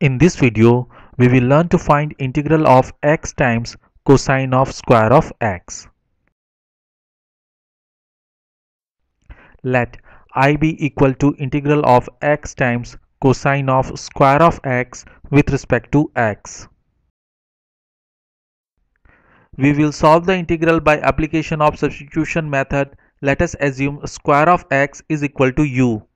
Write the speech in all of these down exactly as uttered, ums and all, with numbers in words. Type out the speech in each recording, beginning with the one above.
In this video, we will learn to find integral of x times cosine of square of x. Let I be equal to integral of x times cosine of square of x with respect to x. We will solve the integral by application of substitution method. Let us assume square of x is equal to u.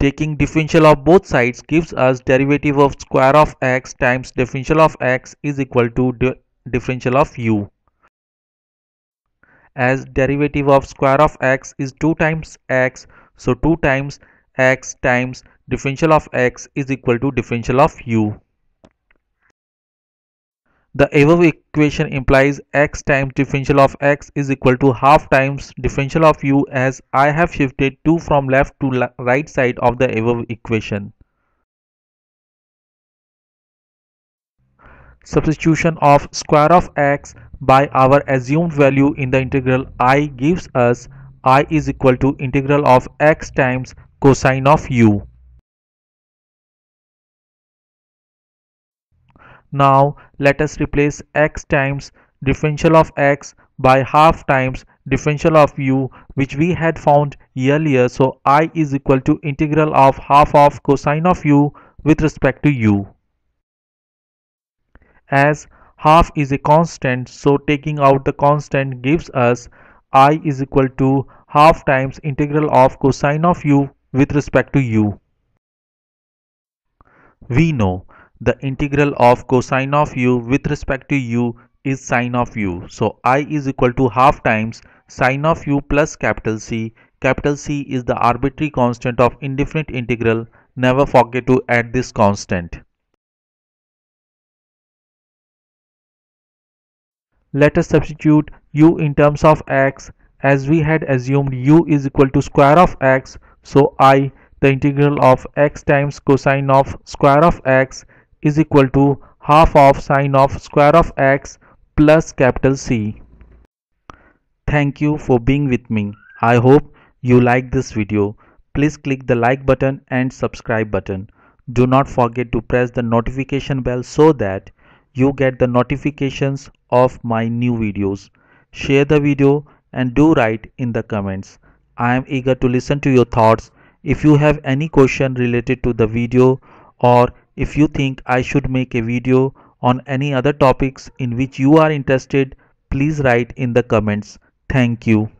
Taking differential of both sides gives us derivative of square of x times differential of x is equal to di differential of u. As derivative of square of x is two times x, so two times x times differential of x is equal to differential of u. The above equation implies x times differential of x is equal to half times differential of u, as I have shifted two from left to right side of the above equation. Substitution of square of x by our assumed value in the integral I gives us I is equal to integral of x times cosine of u. Now let us replace x times differential of x by half times differential of u, which we had found earlier, so I is equal to integral of half of cosine of u with respect to u. As half is a constant, so taking out the constant gives us I is equal to half times integral of cosine of u with respect to u. We know the integral of cosine of u with respect to u is sine of u. So I is equal to half times sine of u plus capital C. Capital C is the arbitrary constant of indefinite integral. Never forget to add this constant. Let us substitute u in terms of x, as we had assumed u is equal to square of x. So I, the integral of x times cosine of square of x, is equal to half of sine of square of x plus capital C. Thank you for being with me. I hope you like this video. Please click the like button and subscribe button. Do not forget to press the notification bell so that you get the notifications of my new videos. Share the video and do write in the comments. I am eager to listen to your thoughts. If you have any question related to the video, or if you think I should make a video on any other topics in which you are interested, please write in the comments. Thank you.